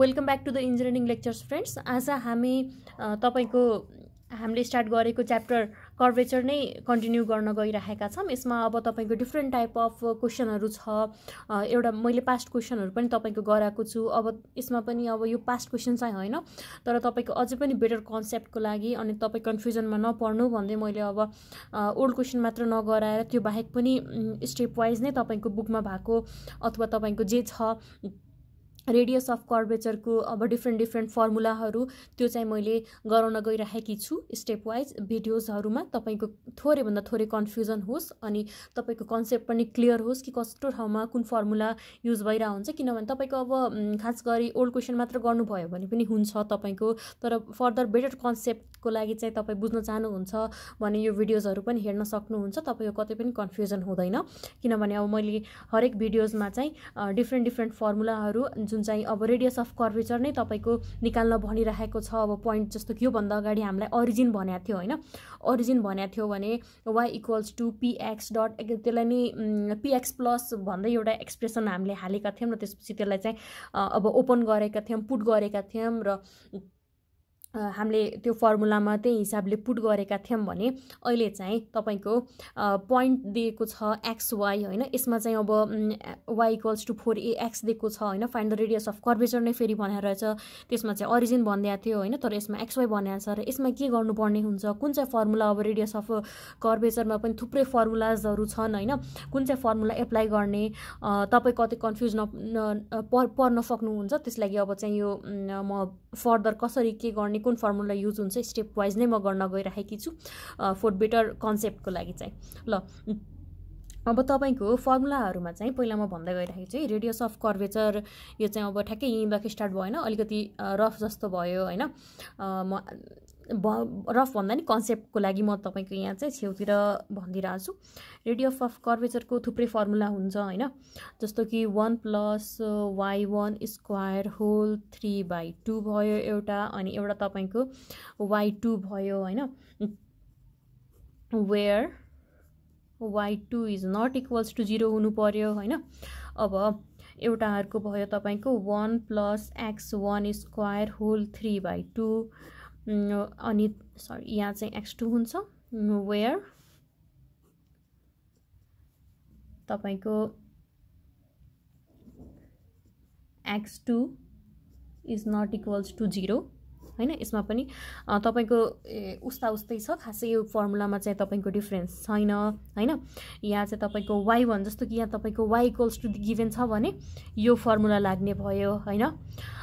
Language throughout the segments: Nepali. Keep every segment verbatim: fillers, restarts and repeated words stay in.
Welcome back to the engineering lectures friends. आज हामी तपाईको हामीले स्टार्ट गरेको च्याप्टर कर्वेचर नै कन्टिन्यू गर्न गइरहेका छौं. यसमा अब तपाईको डिफ्रेन्ट टाइप अफ क्वेशनहरु छ. एउटा मैले पास्ट क्वेशनहरु पनि तपाईको गराएको छु. अब यसमा पनि अब यो पास्ट क्वेशन चाहिँ हैन, तर तपाईको अझै पनि बेटर कन्सेप्टको लागि अनि तपाई कन्फ्युजनमा नपर्नु भन्दै मैले अब ओल्ड क्वेशन मात्र नगराएर त्यो बाहेक पनि स्टेप वाइज नै तपाईको बुकमा भएको अथवा तपाईको जे छ रेडियस अफ कर्वेचर को अब डिफ्रेंट डिफ्रेंट फर्मुलाहरु त्यो चाहिँ मैले गराउन गइरहेकी छु. स्टेप वाइज भिडियोजहरुमा तपाईको थोरै भन्दा थोरै कन्फ्युजन होस् अनि तपाईको कन्सेप्ट पनि क्लियर होस् कि कस्तो ठाउँमा कुन फर्मुला युज भइरा हुन्छ, किनभने तपाईको अब खास गरी ओल्ड क्वेशन मात्र गर्नु भयो भने पनि हुन्छ तपाईको, तर फर्दर बेटर कन्सेप्टको लागि चाहिँ तपाई बुझ्न चाहनुहुन्छ भने यो भिडियोजहरु पनि हेर्न सक्नुहुन्छ. तपाईको कतै पनि कन्फ्युजन हुँदैन किनभने अब मैले हरेक भिडियोजमा चाहिँ डिफ्रेंट डिफ्रेंट फर्मुलाहरु जुन चाहिँ अब रेडियस अफ कर्वेचर नै तपाईको निकाल्न भनिरहेको छ. अब पॉइंट जस्तो कि यो भन्दा अगाडि हामीलाई ओरिजिन भनेको थियो हैन, ओरिजिन भनेको थियो भने y equals to px dot त्यसलाई नि px प्लस भन्दै एउटा एक्सप्रेसन हामीले हालेका थियौं र त्यसपछि त्यसलाई चाहिँ अब ओपन गरेका थियौं, पुट गरेका थियौं र हामीले त्यो फर्मुलामा त्यही हिसाबले पुट गरेका थियौं भने अहिले चाहिँ तपाईको पॉइंट दिएको छ xy हैन. यसमा चाहिँ अब y equals to four a x दिएको छ हैन. Find the radius of curvature नै फेरि भनेर रहेछ. त्यसमा चाहिँ ओरिजिन भन्दै थियो हैन, तर यसमा xy भनेको छ र यसमा के गर्नुपर्ने हुन्छ, कुन चाहिँ फर्मुला अब रेडियस अफ कर्वेचरमा पनि थुप्रै फर्मुलाजहरु छन् हैन, कुन चाहिँ फर्मुला एप्लाई गर्ने तपाई कति कन्फ्युज पर्न सक्नुहुन्छ. त्यसलागि अब चाहिँ यो म फर्दर कसरी के गर्ने, कुन फर्मुला युज हुन्छ स्टेप वाइज नै म गर्न गइरहेकी छु फर बेटर कन्सेप्टको लागि चाहिँ. ल अब तपाईको फर्मुलाहरुमा चाहिँ पहिला म भन्दै गइरहेको छु रेडियस अफ कर्वेचर यो चाहिँ अब ठ्याक्कै यहीँबाट स्टार्ट भयो हैन, अलिकति रफ जस्तो भयो हैन. म रफ भन्दा नि कन्सेप्टको लागि म तपाईको यहाँ चाहिँ छेउतिर भन्दिराछु. रेडियस अफ कर्वेचरको थुप्रै फर्मुला हुन्छ हैन, जस्तो कि one plus y one square whole three by two भयो एउटा, अनि एउटा तपाईको वाई टू भयो हैन, where y two is not equals to zero हुनु पर्यो हैन. अब एउटा अर्को भयो तपाईको one plus x one square whole three by two, अनि सरी यहाँ चाहिँ एक्स टू हुन्छ, वेयर तपाईको x two is not equals to zero हैन. यसमा पनि तपाईको उस्ता उस्तै छ, खासै यो फर्मुलामा चाहिँ तपाईको डिफरेन्स छैन हैन. यहाँ चाहिँ तपाईको वाई वान जस्तो कि यहाँ तपाईको वाई इक्वल्स टू गिभन छ भने यो फर्मुला लाग्ने भयो हैन.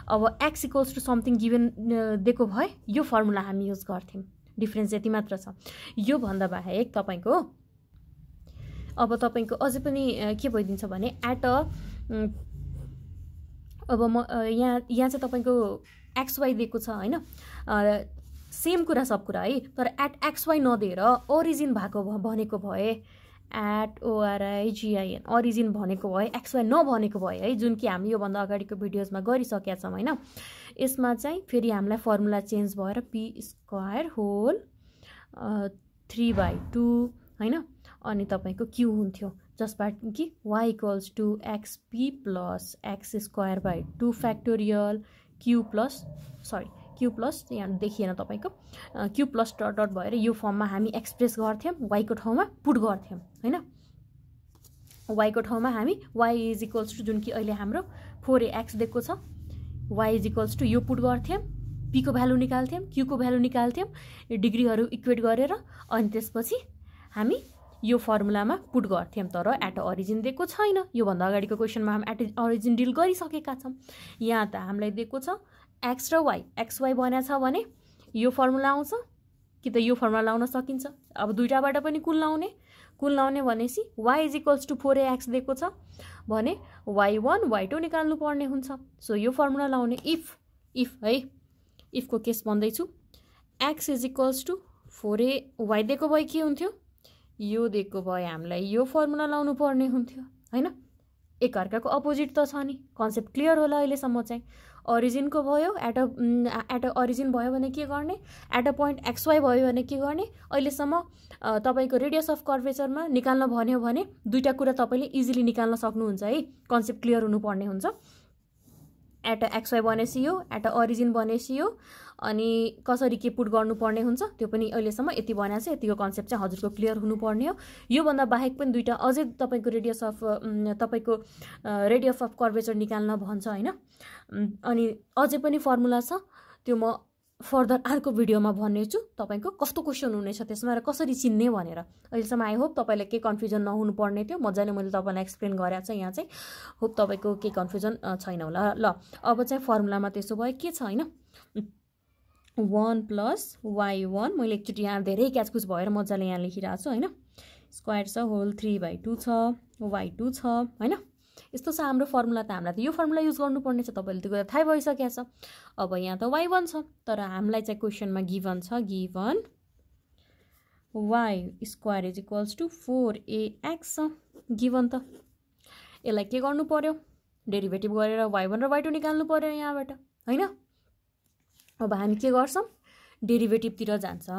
अब x equals to something given दिएको भए यो फर्मुला हामी युज गर्थ्यौं. डिफरेन्स यति मात्र छ. यो भन्दा बाहेक तपाईको अब तपाईको अझै पनि के भइदिन्छ भने एट अ अब म यहाँ यहाँ चाहिँ तपाईको xy दिएको छ हैन, सेम कुरा सब कुरा है, तर एट xy नदिएर ओरिजिन भएको भनेको भए एट ओआरआईजीआईएन ओरिजिन भनेको भए एक्सवाई नभनेको भए है, जुन कि हामी यो भन्दा अगाडिको भिडियोजमा गरिसकेका छौं हैन. यसमा चाहिँ फेरि हामीलाई फर्मुला चेन्ज भएर p square whole three by two हैन, अनि तपाईको क्यू हुन्थ्यो जसबाट कि y equals to x p plus x square by two factorial q plus sorry q plus यहाँ देखिएन तपाईको क्यू प्लस डट डट भएर यो फर्ममा हामी एक्सप्रेस गर्थ्यौं. y को ठाउँमा पुट गर्थ्यौं हैन, y को ठाउँमा हामी y इज इक्वल्स टु जुन कि अहिले हाम्रो फोर ए एक्स दिएको छ y इज इक्वल्स टु यो पुट गर्थ्यौं, p को भ्यालु निकाल्थ्यौं, q को भ्यालु निकाल्थ्यौं, डिग्रीहरु इक्वेट गरेर, अनि त्यसपछि हामी यो फर्मुलामा पुट गर्थ्यौं. तर एट ओरिजिन दिएको छैन. यो भन्दा अगाडिको क्वेशनमा हामी एट ओरिजिन डिल गरिसकेका छौं. यहाँ त हामीलाई दिएको छ एक्स र वाई, एक्स वाई बन्या छ भने यो फर्मुला आउँछ कि त यो फर्मुला लाउन सकिन्छ. अब दुईटाबाट पनि कुन लाउने, कुन लाउने भनेसी y is equals to four x दिएको छ भने वाई वान वाई टू निकाल्नु पर्ने हुन्छ, सो यो फर्मुला लाउने. इफ इफ है इफको केस भन्दैछु, x is equals to four a y दिएको भए के हुन्थ्यो, यो दिएको भए हामीलाई यो फर्मुला लाउनु पर्ने हुन्थ्यो हैन. एकअर्काको अपोजिट त छ नि, कन्सेप्ट क्लियर होला अहिले सम्म चाहिँ. ओरिजिन को भयो एट एट ओरिजिन भयो भने के गर्ने, एट अ पॉइंट xy भयो भने के गर्ने. अहिले सम्म तपाईको रेडियस अफ कर्वेचरमा निकाल्न भन्यो भने दुईटा कुरा तपाईले इजिली निकाल्न सक्नुहुन्छ है, कन्सेप्ट क्लियर हुनु पर्ने हुन्छ. at xy बनेसियो at origin बनेसियो अनि कसरी के पुट गर्नु पर्ने हुन्छ त्यो पनि अहिले सम्म यति बन्या छ यतिको कन्सेप्ट चाहिँ हजुरको क्लियर हुनु पर्ने हो यो भन्दा बाहेक पनि दुईटा अझै तपाईको रेडियस अफ तपाईको रेडियस अफ कर्वेचर निकाल्न भन्छ हैन अनि अझै पनि फर्मुला छ त्यो म फर्दर अर्को भिडियोमा भन्नेछु तपाईको कस्तो क्वेशन हुनेछ त्यसमा र कसरी चिन्ने भनेर अहिले सम्म आई होप तपाईलाई के कन्फ्युजन नहुनु पर्ने थियो मजाले मैले तपाईलाई एक्सप्लेन गरेछ चा, यहाँ चाहिँ होप तपाईको के कन्फ्युजन छैन होला ल अब चाहिँ फर्मुलामा त्यसो भयो के छ हैन one plus y one मैले एकचोटी यहाँ धेरै क्याचकुच भएर मजाले यहाँ लेखिरहेको छु हैन स्क्वायर छ होल three by two छ y two छ हैन यस्तो छ हाम्रो फर्मुला त हामीलाई त यो फर्मुला युज गर्नु पर्ने छ तपाईले त्यो थाहै भइसक्या छ अब यहाँ त y one छ तर हामीलाई चाहिँ क्वेशनमा गिवन छ given y square is equals to four a x given त यसलाई के गर्नु पर्यो डेरिभेटिभ गरेर y one र y two निकाल्नु पर्यो यहाँबाट हैन अब हामी के गर्छौं डेरिभेटिभ तिर जान्छौं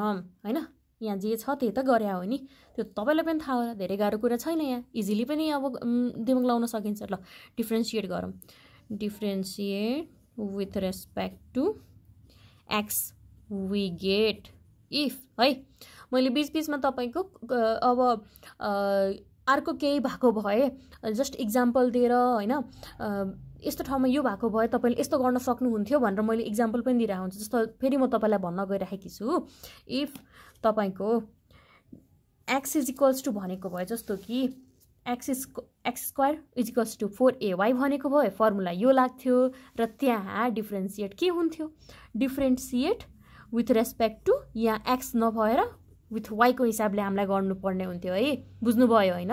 हैन यहाँ जे छ त्यही त गरे हो नि त्यो तपाईलाई पनि थाहा होला धेरै गाह्रो कुरा छैन यहाँ इजिली पनि अब दिमाग लाउन सकिन्छ ल डिफरेन्शिएट गरौँ differentiate with respect to x we get if है मैले बीच बीचमा तपाईको अब अर्को केही भएको भए जस्ट एक्जाम्पल दिएर हैन यस्तो ठाउँमा यो भएको भए तपाईले यस्तो गर्न सक्नुहुन्थ्यो भनेर मैले एक्जाम्पल पनि दिइरा हुन्छु जस्तो फेरि म तपाईलाई भन्न गइराखेकी छु इफ तपाईको x is equals to भनेको भए जस्तो कि x is x square is equals to four a y भनेको भए फर्मुला यो लाग्थ्यो र त्यहाँ डिफरेन्शिएट के हुन्थ्यो डिफरेन्शिएट विथ रेस्पेक्ट टु यहाँ x नभएर विथ y को हिसाबले हामीलाई गर्नुपर्ने हुन्थ्यो है बुझ्नुभयो हैन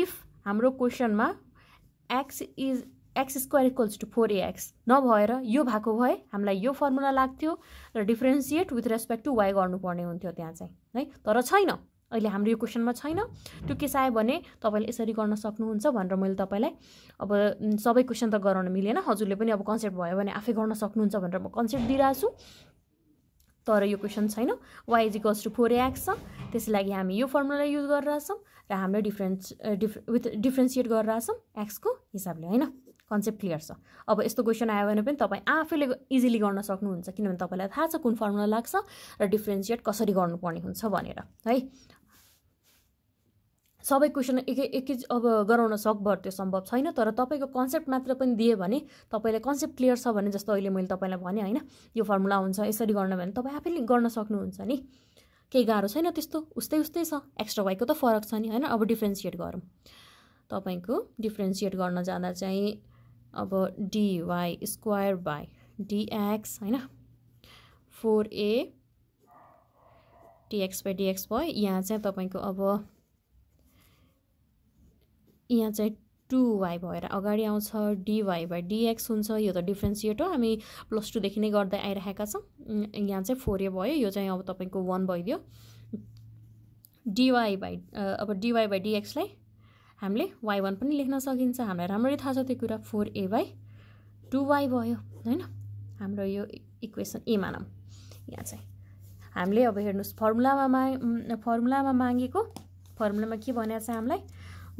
इफ हाम्रो क्वेशनमा x is x square equals to four a x नभएर यो भएको भए हामीलाई यो फर्मुला लाग्थ्यो र differentiate with respect to y गर्नुपर्ने हुन्थ्यो त्यहाँ चाहिँ है तर छैन अहिले हाम्रो यो क्वेशनमा छैन त्यो के साय भने तपाईले यसरी गर्न सक्नुहुन्छ भनेर मैले तपाईलाई अब सबै क्वेशन त गराउन मिलेन हजुरले पनि अब कन्सेप्ट भयो भने आफै गर्न सक्नुहुन्छ भनेर म कन्सेप्ट दिइराछु तर यो क्वेशन छैन y is equals to four a x छ त्यसै लागि हामी यो फर्मुला युज गरिराछौं र हामीले डिफरेन्स विथ डिफरेन्शिएट गरिराछौं x को हिसाबले हैन कन्सेप्ट क्लियर छ अब यस्तो क्वेशन आयो भने पनि तपाई आफैले इजिली गर्न सक्नुहुन्छ किनभने तपाईलाई थाहा छ कुन फर्मुला लाग्छ र डिफरेन्शिएट कसरी गर्नुपर्ने हुन्छ भनेर है सबै क्वेशन एक एक अब गराउन सक्भर त्यो सम्भव छैन तर तपाईको कन्सेप्ट मात्र पनि दिए भने तपाईलाई कन्सेप्ट क्लियर छ भने जस्तो अहिले मैले तपाईलाई भने हैन यो फर्मुला हुन्छ यसरी गर्न भने तपाई आफैले गर्न सक्नुहुन्छ नि केही गाह्रो छैन त्यस्तो उस्तै उस्तै छ एक्स्ट्रा y को त फरक छ नि हैन अब डिफरेन्शिएट गरौँ तपाईको डिफरेन्शिएट गर्न जाँदा चाहिँ अब d y square by d x हैन four a t x by d x भयो यहाँ चाहिँ तपाईको अब यहाँ चाहिँ two y भएर अगाडि आउँछ d y by d x हुन्छ यो त डिफरेन्शिएट हो हामी प्लस two देखि नै गर्दै आइराखेका छौं यहाँ चाहिँ four a भयो यो चाहिँ अब तपाईको one भइदियो dy by अब d y by d x लाई हामीले y one पनि लेख्न सकिन्छ हामीलाई राम्ररी थाहा छ त्यो कुरा four a by two y भयो हैन हाम्रो यो इक्वेसन ए मानौं यहाँ चाहिँ हामीले अब हेर्नुस् फर्मुलामा फर्मुलामा मागेको फर्मुलामा के भनेको छ हामीलाई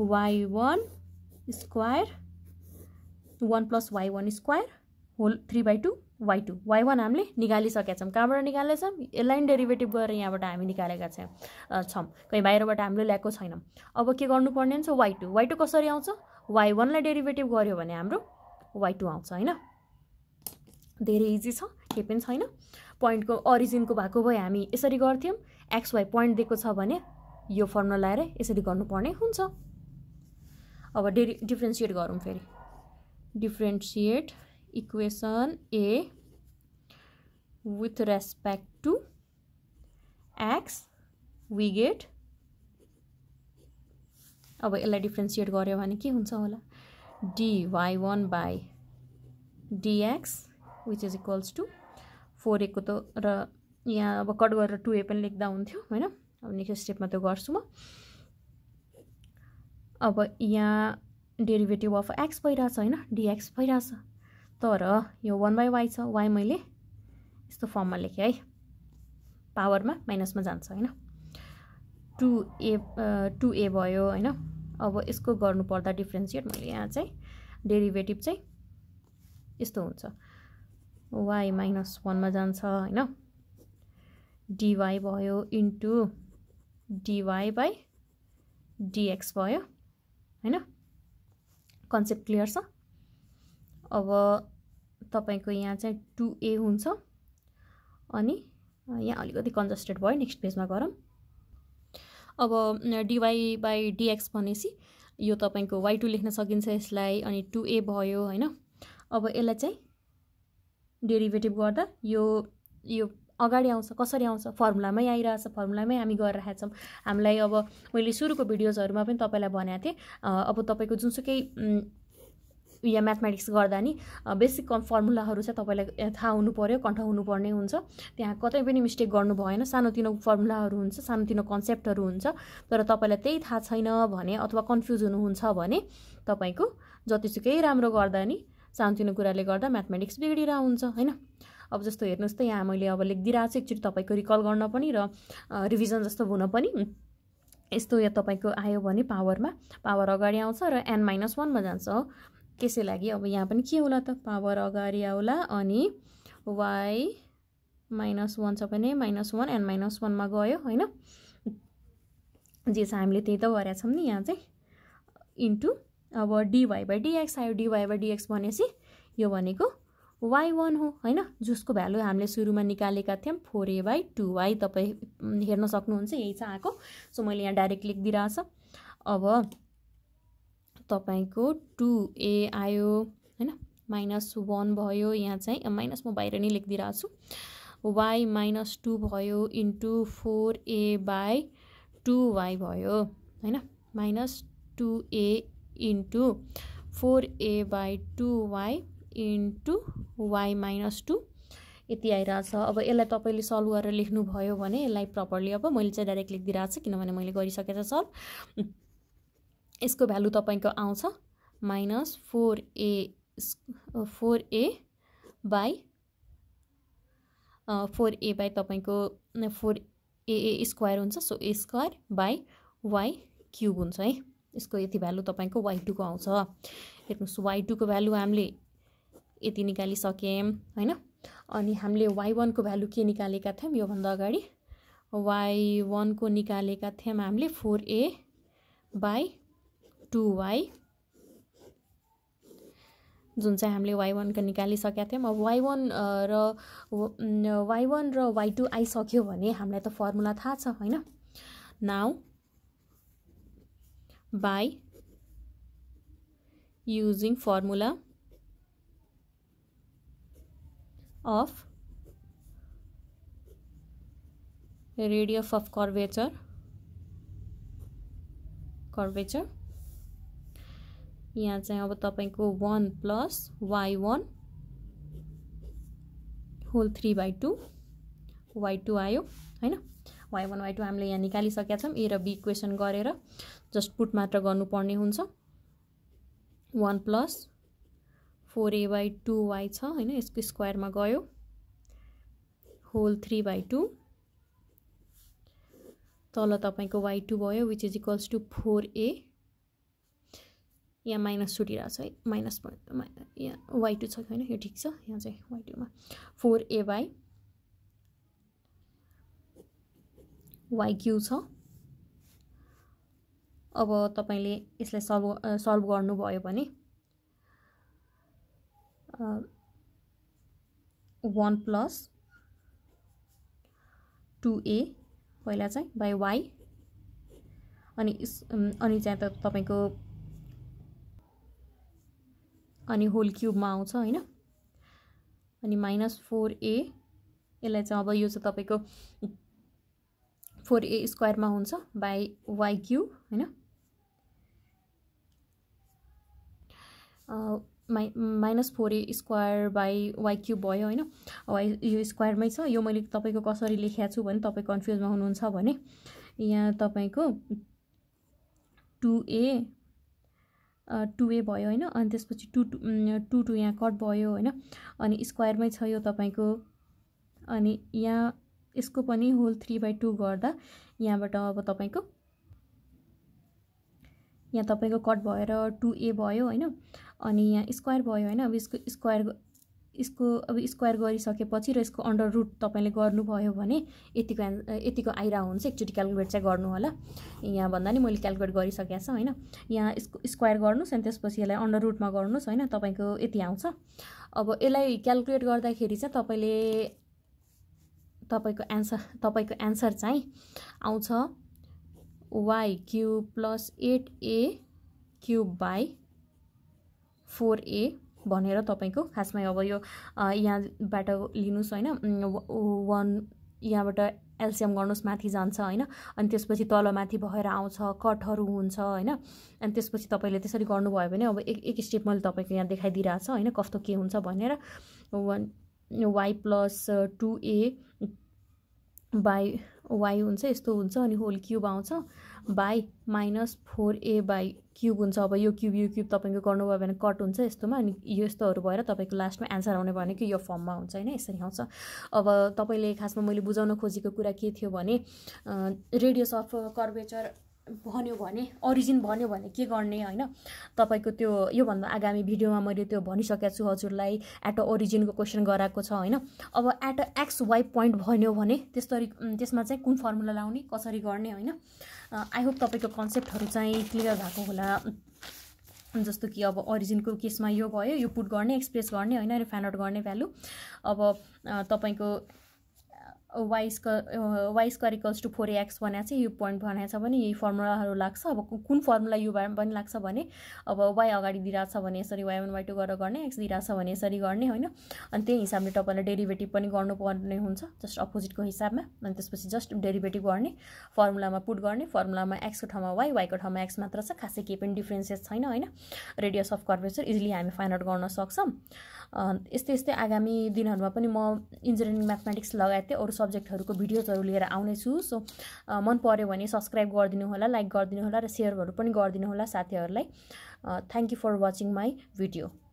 y one square one plus y one square whole three by two y two y one हामीले निकालिसकेका छौं कहाँबाट निकालेछौं यसलाई डेरिभेटिभ गरेर यहाँबाट हामी निकालेका छौं छौं कहीं बाहिरबाट हामीले ल्याएको छैनौं अब के गर्नु पर्ने हुन्छ y two y two कसरी आउँछ y one लाई डेरिभेटिभ गर्यो भने हाम्रो y two आउँछ हैन धेरै इजी छ के पनि छैन प्वाइन्टको ओरिजिनको भएको भए हामी यसरी गर्थ्यौं xy प्वाइन्ट दिएको छ भने यो फर्मुला लाएर यसरी गर्नुपर्ने हुन्छ अब डिफरेन्शिएट गरौँ फेरि differentiate equation a with respect to x we get अब यसलाई डिफरेन्शिएट गर्यो भने के हुन्छ होला d y one by d x which is equals to four a को त र यहाँ अब कट गरेर two a पनि लेख्दा हुन्थ्यो हैन अब नेक्स्ट स्टेपमा त्यो गर्छु म अब यहाँ डेरिभेटिभ अफ x भइराछ हैन dx भइराछ तर यो one by y छ y मैले यस्तो फर्ममा लेखे है पावरमा माइनसमा जान्छ हैन two a भयो हैन अब यसको गर्नुपर्दा डिफरेन्शिएट मैले यहाँ चाहिँ डेरिभेटिभ चाहिँ यस्तो हुन्छ y minus one मा जान्छ हैन dy भयो into dy by dx भयो हैन कन्सेप्ट क्लियर छ अब तपाईको यहाँ चाहिँ two a हुन्छ अनि यहाँ अलिकति कन्जस्टेड भयो नेक्स्ट पेजमा गरौँ अब dy by dx भनेसी यो तपाईको y two लेख्न सकिन्छ यसलाई अनि two a भयो हैन अब यसलाई चाहिँ डेरिभेटिभ गर्दा यो यो अगाडि आउँछ कसरी आउँछ फर्मुलामै आइराछ फर्मुलामै हामी गरिरहेछौं हामीलाई अब मैले सुरुको भिडियोजहरुमा पनि तपाईलाई भनेको थिए अब तपाईको जुनसुकै या म्याथमेटिक्स गर्दा नि बेसिक फर्मुलाहरु चाहिँ तपाईलाई थाहा हुनु पर्यो कन्ठ हुनु पर्ने हुन्छ त्यहाँ कतै पनि मिस्टेक गर्नु भएन सानोतिनो फर्मुलाहरु हुन्छ सानोतिनो कन्सेप्टहरु हुन्छ तर तपाईलाई त्यही थाहा छैन भने अथवा कन्फ्युज हुनुहुन्छ भने तपाईको जतिसुकै राम्रो गर्दा नि सानोतिनो कुराले गर्दा म्याथमेटिक्स बिगडिरा हुन्छ हैन अब जस्तो हेर्नुस् त यहाँ मैले अब लेखिदिराछु एकचोटी तपाईको रिकल गर्न पनि र रिभिजन जस्तो हुन पनि यस्तो या तपाईको आयो भने पावरमा पावर अगाडि आउँछ र n -1 मा जान्छ हो त्यसै लागि अब यहाँ पनि के होला त पावर अगाडि आउला अनि y -1 छ भने -1 n -1 मा गयो हैन जे छ हामीले त्यही त गरेका छौं नि यहाँ चाहिँ इन्टु अब dy by dx आयो dy by dx भनेसी यो भनेको y one हो हैन जसको भ्यालु हामीले सुरुमा निकालेका थियौ four a by two y तपाई हेर्न सक्नुहुन्छ यही छ आको सो मैले यहाँ डाइरेक्ट लेख दिराछ अब तपाईको two a आयो हैन -one भयो यहाँ चाहिँ माइनस म बाहिर नि लेख दिराछु y -two भयो into four a by two y भयो हैन -two a into four a by two y into y minus two यति आइराछ अब यसलाई तपाईले सल्भ गरेर लेख्नु भयो भने यसलाई प्रपरली अब मैले चाहिँ डाइरेक्ट लेखिदिराछु किनभने मैले गरिसकेछ सल्भ यसको भ्यालु तपाईको आउँछ -four a four a by four a by तपाईको four a a स्क्वायर हुन्छ so a square by y cube हुन्छ है यसको यति भ्यालु तपाईको y two को आउँछ हेर्नुस y two को भ्यालु हामीले यति निकाली सकेम हैन अनि हामीले y one को भ्यालु के निकालेका थियौ यो भन्दा अगाडि y one को निकालेका थियौ हामीले four a by two y जुन चाहिँ हामीले y one को निकाली सकेका थियौ अब y one र y one र y two आइ सक्यो भने हामीलाई त फर्मुला थाहा छ हैन now by using formula of radius of curvature curvature यहाँ चाहिँ अब तपाईको one plus y one whole three by two y two आयो हैन y one y two हामीले यहाँ निकाली सकेका छौं a र b इक्वेसन गरेर जस्ट पुट मात्र गर्नु पर्ने हुन्छ one plus four a by two y छ हैन यसको स्क्वायर मा गयो होल three by two तल तपाईको y two भयो which is equals to four a यहाँ माइनस छुटिरा छ है माइनस यहाँ y two छ हैन यो ठीक छ यहाँ चाहिँ y two मा four a by y cube छ अब तपाईले यसलाई सल्भ सल्भ गर्नु भयो भने one plus two a पहिला चाहिँ by y अनि अनि चाहिँ त तपाईको अनि होल क्यूब मा आउँछ हैन अनि -four a यसलाई चाहिँ अब यो चाहिँ तपाईको four a स्क्वायर मा हुन्छ by y cube हैन uh -four a square by y cube भयो हैन अब यो स्क्वायर मै छ यो मैले तपाईको कसरी लेखेको छु भने तपाई कन्फ्युज मा हुनुहुन्छ भने यहाँ तपाईको two a two a भयो हैन अनि त्यसपछि two two यहाँ कट भयो हैन अनि स्क्वायर मै छ यो तपाईको अनि यहाँ इसको पनि होल three by two गर्दा यहाँबाट अब तपाईको यहाँ तपाईको कट भएर two a भयो हैन अनि यहाँ स्क्वायर भयो हैन अब यसको स्क्वायर इसको अब स्क्वायर गरिसकेपछि र यसको अंडर रूट तपाईले गर्नुभयो भने यतिको यतिको आइरा हुन्छ। एकचोटी क्याल्कुलेट चाहिँ गर्नु होला, यहाँ भन्दा नि मैले क्याल्कुलेट गरिसकेको छु हैन। यहाँ यसको स्क्वायर गर्नुस् अनि त्यसपछि यसलाई अंडर रूट मा गर्नुस् हैन, तपाईको यति आउँछ। अब यसलाई क्याल्कुलेट गर्दाखेरि चाहिँ तपाईले तपाईको आन्सर तपाईको आन्सर चाहिँ आउँछ y cube plus eight a cube by four a भनेर तपाईको खासमै अब यो यहाँबाट लिनुस् हैन, वन यहाँबाट एलसीएम गर्नुस् माथि जान्छ हैन, अनि त्यसपछि तल माथि भएर आउँछ कटहरु हुन्छ हैन। अनि त्यसपछि तपाईले त्यसरी गर्नु भयो भने अब एक एक स्टेप मैले तपाईको यहाँ देखाइदिरा छ हैन कस्तो के हुन्छ भनेर। One y plus two a by y हुन्छ यस्तो हुन्छ अनि होल क्यूब आउँछ by minus four a by cube हुन्छ। अब यो क्यूब यो क्यूब तपाईको गर्नुभयो भने कट हुन्छ यस्तोमा, अनि यो यस्तोहरु भएर तपाईको लास्टमा आन्सर आउने भनेको यो फर्ममा हुन्छ हैन, यसरी आउँछ। अब तपाईले खासमा मैले बुझाउन खोजेको कुरा के थियो भने रेडियस अफ कर्वेचर भन्यो भने ओरिजिन भन्यो भने के गर्ने हैन। तपाईको त्यो यो भन्दा आगामी भिडियोमा मैले त्यो भनिसकेको छु हजुरलाई, एट ओरिजिनको क्वेशन गराएको छ हैन। अब एट एक्स वाई पॉइंट भन्यो भने त्यसरी त्यसमा चाहिँ कुन फर्मुला लाउने कसरी गर्ने हैन। आई होप तपाईको कन्सेप्टहरु चाहिँ क्लियर भएको होला, जस्तो कि अब ओरिजिनको केसमा यो भयो यो पुट गर्ने एक्सप्रेस गर्ने हैन र फाइन्ड आउट गर्ने भ्यालु। अब तपाईको y square y square equals to four x भनेछ, यो पॉइंट भनेछ भने यही फर्मुलाहरु लाग्छ। अब कुन फर्मुला यो पनि लाग्छ भने अब y अगाडि दिइराछ भने यसरी वाई वन वाई टू गरेर गर्ने, x दिइराछ भने यसरी गर्ने हैन। अनि त्यही हिसाबले तपाईले डेरिभेटिभ पनि गर्नुपर्ने हुन्छ, जस्ट अपोजिटको हिसाबमा। अनि त्यसपछि जस्ट डेरिभेटिभ गर्ने, फर्मुलामा पुट गर्ने, फर्मुलामा x को ठाउँमा y y को ठाउँमा x मात्र छ, खासै केही पनि डिफरेन्सेस छैन हैन। रेडियस अफ कर्वेचर इजिली हामी फाइन्ड आउट गर्न सक्छौं। यस्तै यस्तै आगामी दिनहरुमा पनि म इन्जिनियरिङ म्याथमेटिक्स लगायतै अरु सब्जेक्टहरुको भिडियोजहरु लिएर आउने छु। सो मन पर्यो भने सब्स्क्राइब गर्दिनु होला, लाइक गर्दिनु होला र शेयरहरु पनि गर्दिनु होला साथीहरुलाई। Thank you for watching my video.